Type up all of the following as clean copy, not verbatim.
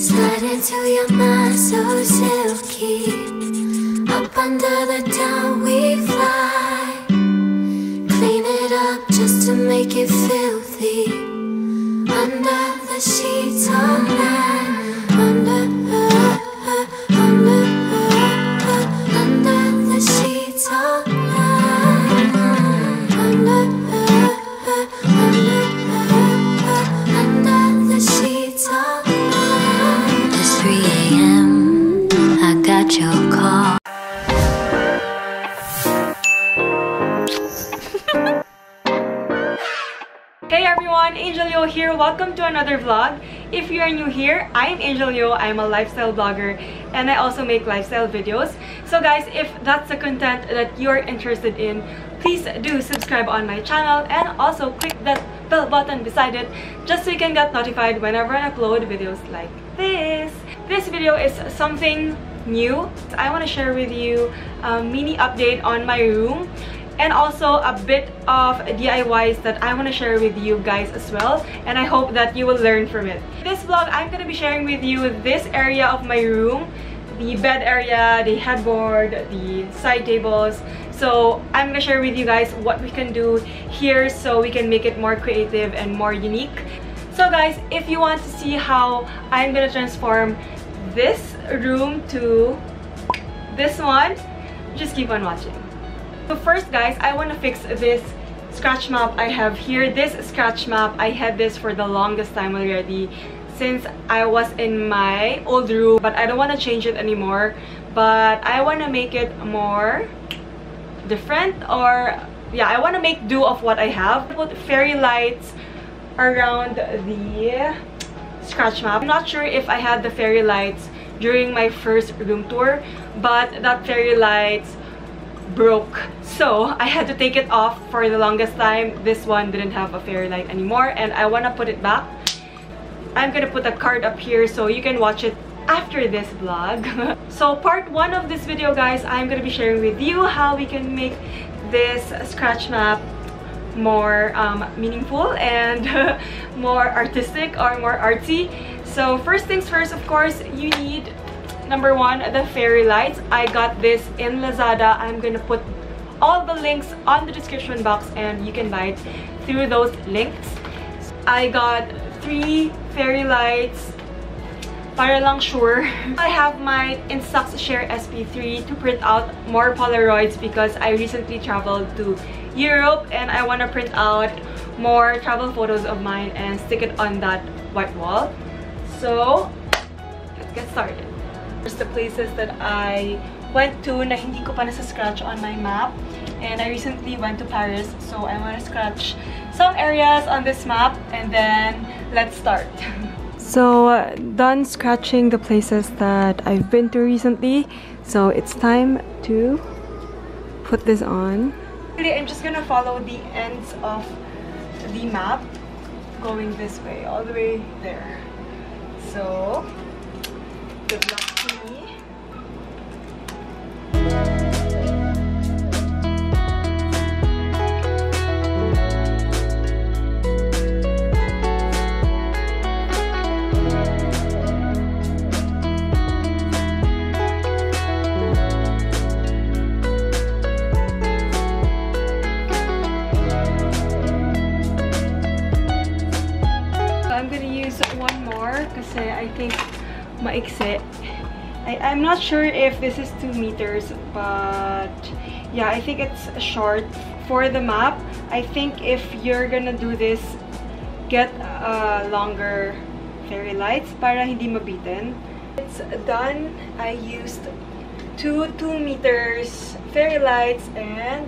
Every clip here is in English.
Slide into your mind so silky. Up under the down we fly. Clean it up just to make it filthy. Under the sheets all night. Under the sheets all night. Under the sheets all night. Your call. Hey everyone, Angel Yeo here. Welcome to another vlog. If you are new here, I'm Angel Yeo. I'm a lifestyle blogger and I also make lifestyle videos. So guys, if that's the content that you're interested in, please do subscribe on my channel and also click that bell button beside it just so you can get notified whenever I upload videos like this. This video is something new. I want to share with you a mini update on my room and also a bit of DIYs that I want to share with you guys as well, and I hope that you will learn from it. This vlog, I'm going to be sharing with you this area of my room, the bed area, the headboard, the side tables. So I'm going to share with you guys what we can do here so we can make it more creative and more unique. So guys, if you want to see how I'm going to transform this room to this one, just keep on watching. So first guys, I want to fix this scratch map I have here. This scratch map, I had this for the longest time already since I was in my old room, but I don't want to change it anymore, but I want to make it more different, or yeah, I want to make do of what I have. I put fairy lights around the scratch map. I'm not sure if I had the fairy lights during my first room tour, but that fairy lights broke, so I had to take it off. For the longest time, this one didn't have a fairy light anymore, and I want to put it back. I'm gonna put a card up here so you can watch it after this vlog. So part one of this video guys, I'm gonna be sharing with you how we can make this scratch map more meaningful and more artistic or more artsy. So first things first, of course, you need number one, the fairy lights. I got this in Lazada. I'm gonna put all the links on the description box and you can buy it through those links. I got 3 fairy lights para lang sure. I have my Instax Share SP3 to print out more Polaroids because I recently traveled to Europe and I want to print out more travel photos of mine and stick it on that white wall. So let's get started. Here's the places that I went to na hindi ko pa nasa scratch on my map, and I recently went to Paris, so I want to scratch some areas on this map and then let's start. So done scratching the places that I've been to recently, so it's time to put this on. I'm just gonna follow the ends of the map going this way, all the way there. So, good luck to me. I'm not sure if this is 2 meters, but yeah, I think it's short for the map. I think if you're gonna do this, get longer fairy lights para hindi mabitin. It's done. I used two 2 meters fairy lights and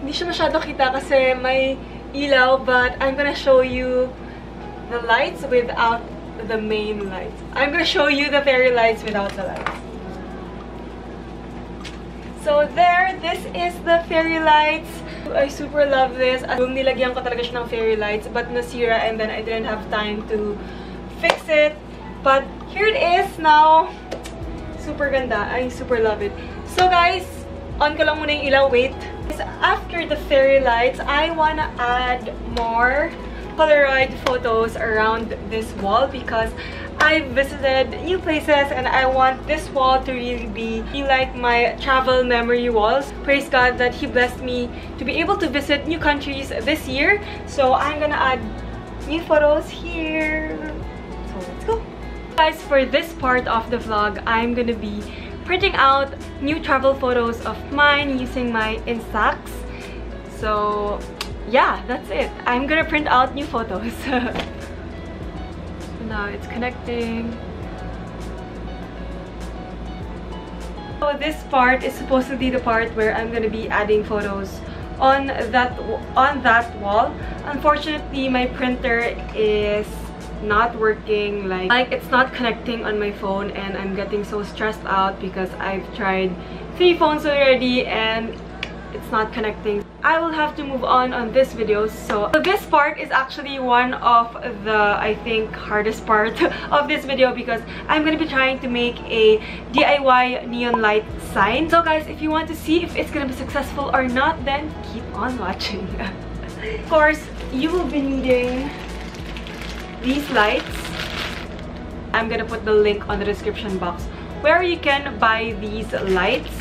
hindi siya masyado kita kasi may ilaw, but I'm gonna show you the lights without the main lights. I'm gonna show you the fairy lights without the lights. So there, this is the fairy lights. I super love this. Yung nilagyan ko talaga siya ng fairy lights, but nasira and then I didn't have time to fix it. But here it is now. Super ganda. I super love it. So guys, on ko lang muna yung ilaw. Wait. After the fairy lights, I wanna add more Polaroid photos around this wall because I visited new places and I want this wall to really be like my travel memory walls. Praise God that He blessed me to be able to visit new countries this year. So I'm gonna add new photos here. So let's go. Guys, for this part of the vlog, I'm gonna be printing out new travel photos of mine using my Instax. So yeah, that's it. I'm gonna print out new photos. Now it's connecting. So this part is supposed to be the part where I'm gonna be adding photos on that wall. Unfortunately, my printer is not working. Like it's not connecting on my phone, and I'm getting so stressed out because I've tried 3 phones already and it's not connecting. I will have to move on this video. So this part is actually one of the, I think, hardest part of this video because I'm gonna be trying to make a DIY neon light sign. So guys, if you want to see if it's gonna be successful or not, then keep on watching. Of course, you will be needing these lights. I'm gonna put the link on the description box where you can buy these lights.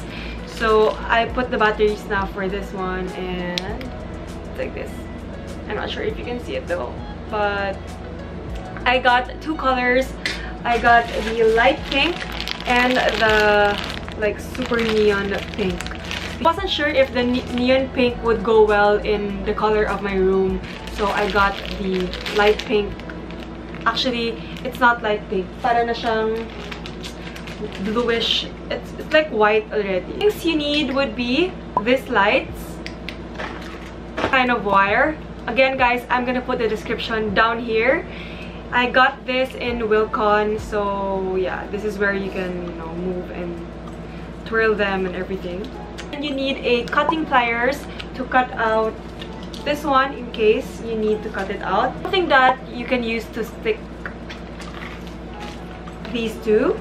So I put the batteries now for this one, and it's like this. I'm not sure if you can see it though, but I got 2 colors. I got the light pink and the like super neon pink. I wasn't sure if the neon pink would go well in the color of my room, so I got the light pink. Actually, it's not light pink. Para na siyang bluish. It's like white already. Things you need would be these lights, kind of wire. Again guys, I'm gonna put the description down here. I got this in Wilcon, so yeah, this is where you can, you know, move and twirl them and everything. And you need a cutting pliers to cut out this one in case you need to cut it out. Something that you can use to stick these two.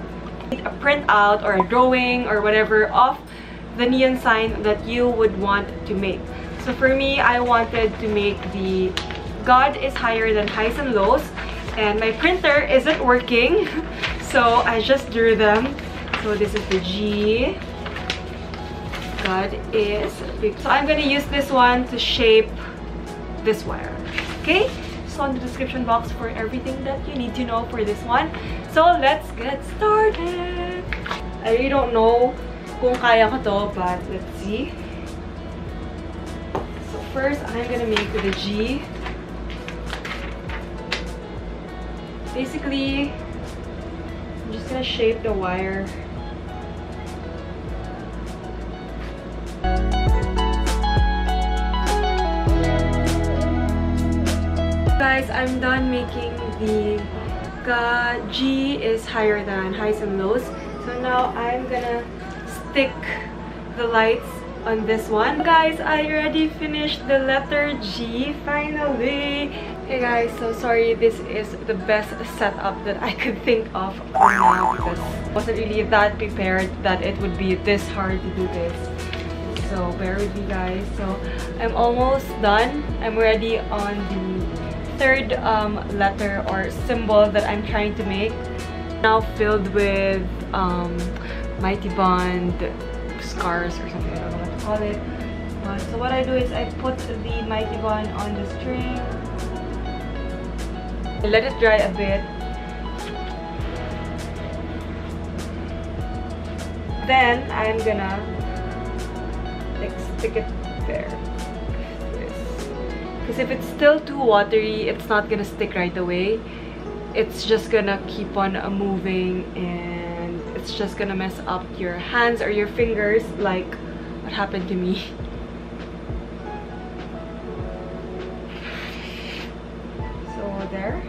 A printout or a drawing or whatever of the neon sign that you would want to make. So for me, I wanted to make the God is higher than highs and lows, and my printer isn't working, so I just drew them. So this is the G. God is big. So I'm gonna use this one to shape this wire. Okay? On the description box for everything that you need to know for this one. So let's get started. I really don't know kung kaya ko to, but let's see. So first, I'm gonna make the G. Basically, I'm just gonna shape the wire. Guys, I'm done making the G is higher than highs and lows. So now I'm gonna stick the lights on this one. Guys, I already finished the letter G finally. Hey guys, so sorry, this is the best setup that I could think of for now because I wasn't really that prepared that it would be this hard to do this. So bear with me guys. So I'm almost done. I'm already on the third letter or symbol that I'm trying to make. Now filled with Mighty Bond scars or something, I don't know what to call it. So what I do is I put the Mighty Bond on the string. I let it dry a bit. Then I'm gonna like stick it there. Because if it's still too watery, it's not gonna stick right away. It's just gonna keep on moving, and it's just gonna mess up your hands or your fingers, like what happened to me. So there.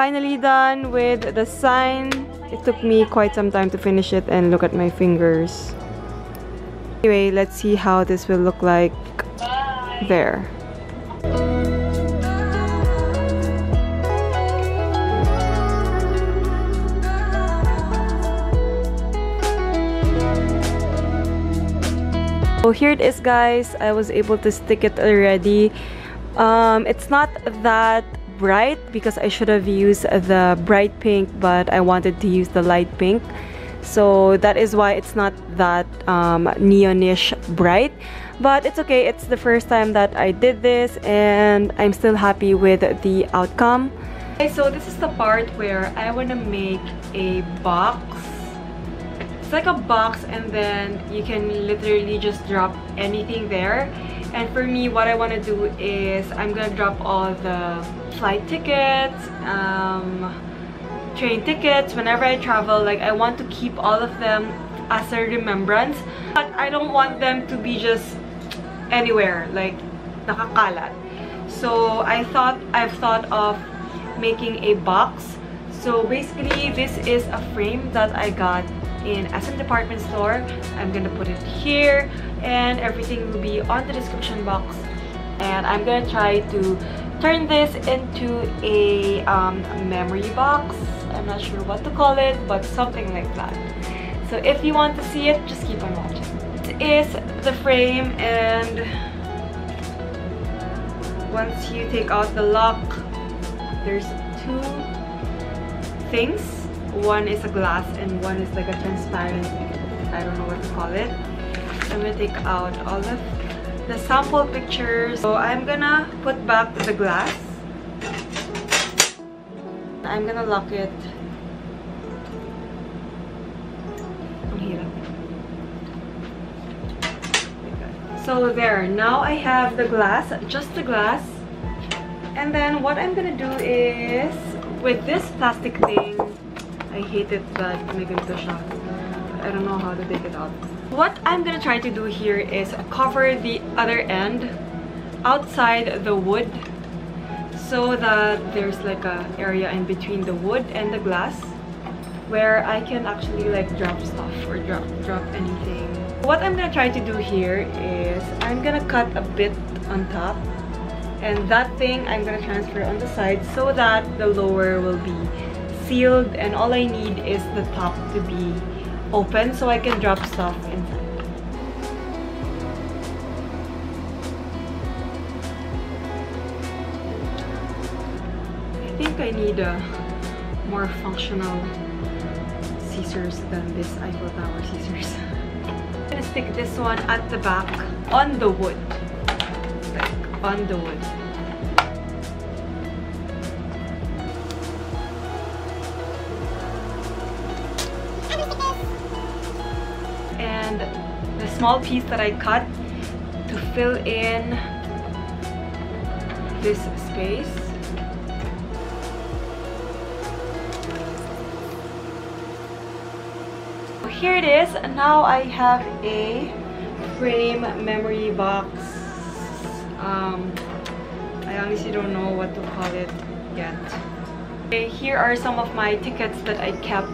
Finally done with the sign. It took me quite some time to finish it, and look at my fingers. Anyway, let's see how this will look like there. So here it is, guys. I was able to stick it already. It's not that bright because I should have used the bright pink, but I wanted to use the light pink. So that is why it's not that neonish bright. But it's okay, it's the first time that I did this and I'm still happy with the outcome. Okay, so this is the part where I want to make a box. It's like a box and then you can literally just drop anything there. And for me, what I want to do is I'm going to drop all the flight tickets, train tickets. Whenever I travel, like, I want to keep all of them as a remembrance, but I don't want them to be just anywhere, like nakakalat. So I've thought of making a box. So basically this is a frame that I got in SM department store. I'm gonna put it here and everything will be on the description box, and I'm gonna try to turn this into a memory box. I'm not sure what to call it, but something like that. So if you want to see it, just keep on watching. This is the frame, and once you take out the lock, there's two things. One is a glass and one is like a transparent, I don't know what to call it. I'm gonna take out all of the sample pictures. So I'm gonna put back the glass. I'm gonna lock it. So there, now I have the glass, just the glass. And then what I'm gonna do is, with this plastic thing, I hate it, but maybe it's a shot. I don't know how to take it out. What I'm gonna try to do here is cover the other end outside the wood so that there's like a area in between the wood and the glass where I can actually like drop stuff or drop anything. What I'm gonna try to do here is I'm gonna cut a bit on top, and that thing I'm gonna transfer on the side so that the lower will be sealed, and all I need is the top to be open so I can drop stuff inside. I think I need a more functional scissors than this Eiffel Tower scissors. I'm gonna stick this one at the back on the wood. Like, on the wood. And the small piece that I cut to fill in this space. Here it is. Now I have a frame memory box. I honestly don't know what to call it yet. Okay, here are some of my tickets that I kept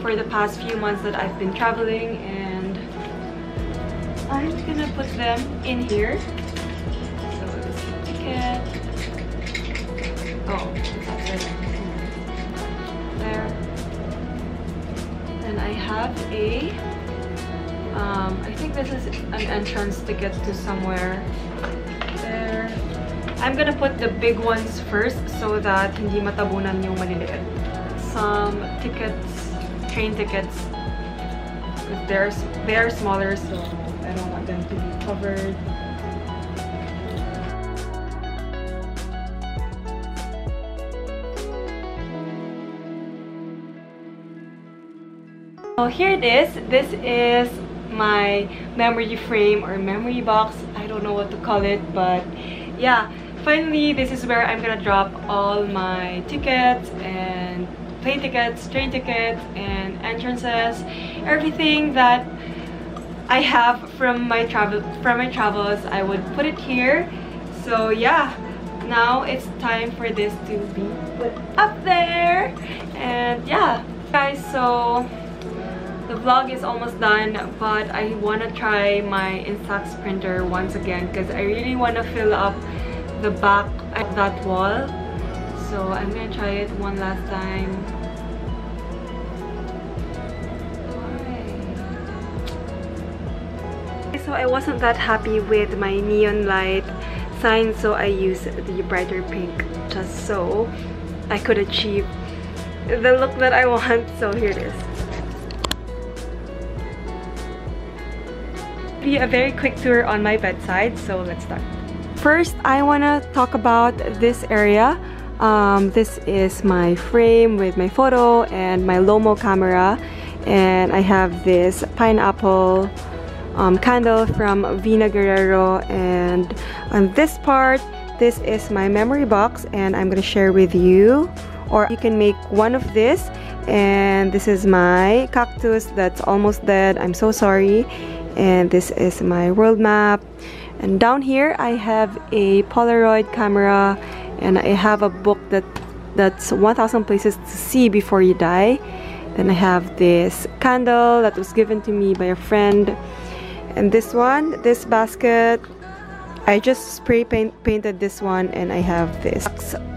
for the past few months that I've been traveling, and I'm gonna put them in here. So this is the ticket. Oh, that's it. There. Then I have a, I think this is an entrance ticket to somewhere. There. I'm gonna put the big ones first so that hindi matabunan yung maliliit. Some tickets. Train tickets, because they're smaller, so I don't want them to be covered. So here it is. This is my memory frame or memory box. I don't know what to call it, but yeah. Finally, this is where I'm gonna drop all my tickets and plane tickets, train tickets, and entrances, everything that I have from my travels. I would put it here. So yeah, now it's time for this to be put up there. And yeah, guys, so The vlog is almost done, but I want to try my Instax printer once again because I really want to fill up the back of that wall. So I'm going to try it one last time. So I wasn't that happy with my neon light sign, so I used the brighter pink just so I could achieve the look that I want. So here it is. Be a very quick tour on my bedside, so let's start. First, I want to talk about this area. This is my frame with my photo and my Lomo camera, and I have this pineapple candle from Vina Guerrero, and on this part, this is my memory box, and I'm gonna share with you, or you can make one of this. And this is my cactus that's almost dead, I'm so sorry. And this is my world map, and down here I have a Polaroid camera, and I have a book that's 1000 places to see before you die. Then I have this candle that was given to me by a friend. And this one, this basket, I just spray painted this one, and I have this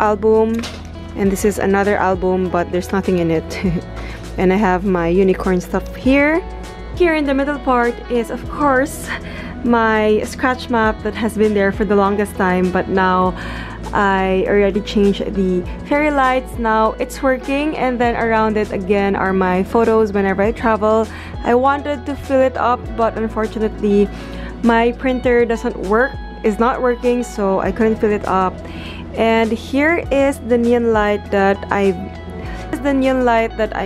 album, and this is another album but there's nothing in it. And I have my unicorn stuff here. Here in the middle part is of course my scratch map that has been there for the longest time, but now I already changed the fairy lights, now it's working. And then around it again are my photos whenever I travel. I wanted to fill it up, but unfortunately my printer is not working, so I couldn't fill it up. And here is the neon light that I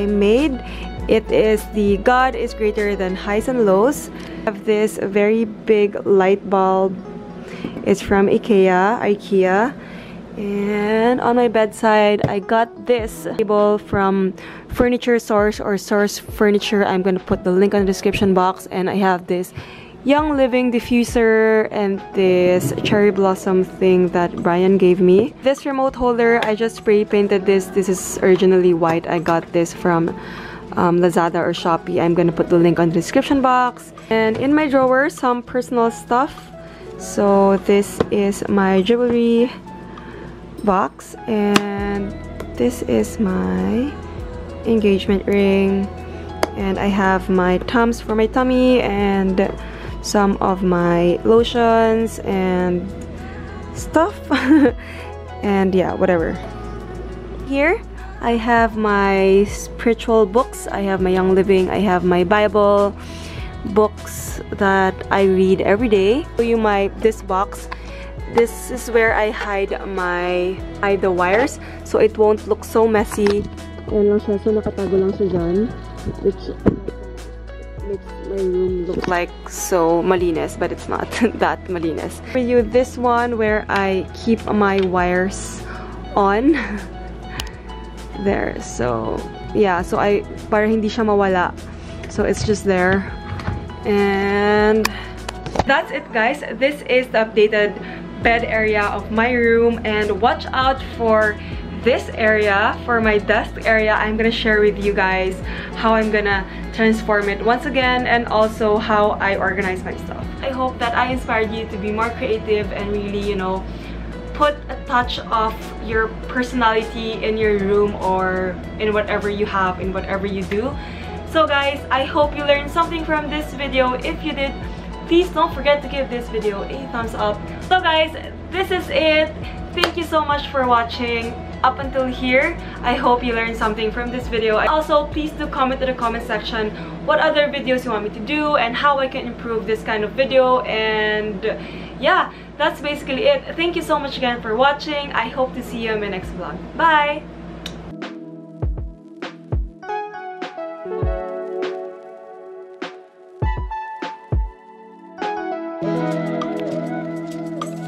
made. It is the God is greater than highs and lows. I have this very big light bulb. It's from IKEA. And on my bedside, I got this table from Furniture Source or Source Furniture. I'm gonna put the link on the description box. And I have this Young Living diffuser and this cherry blossom thing that Brian gave me. This remote holder, I just spray painted this. This is originally white. I got this from Lazada or Shopee. I'm gonna put the link on the description box. And in my drawer, some personal stuff. So this is my jewelry box, and this is my engagement ring, and I have my Tums for my tummy and some of my lotions and stuff. And yeah, whatever. Here I have my spiritual books. I have my Young Living, I have my Bible, books that I read every day. Show you this box. This is where I hide the wires, so it won't look so messy. Ayan lang siya, so nakatago lang siya dyan, which makes my room look like so malinis, but it's not that malinis. For you, this one where I keep my wires on. There, so yeah, so para hindi siya mawala, so it's just there. And that's it, guys. This is the updated bed area of my room, and watch out for this area, for my desk area. I'm gonna share with you guys how I'm gonna transform it once again, and also how I organize my stuff. I hope that I inspired you to be more creative and really, you know, put a touch of your personality in your room or in whatever you have, in whatever you do. So guys, I hope you learned something from this video. If you did, please don't forget to give this video a thumbs up. So guys, this is it. Thank you so much for watching up until here. I hope you learned something from this video. Also, please do comment in the comment section what other videos you want me to do and how I can improve this kind of video. And yeah, that's basically it. Thank you so much again for watching. I hope to see you in my next vlog. Bye!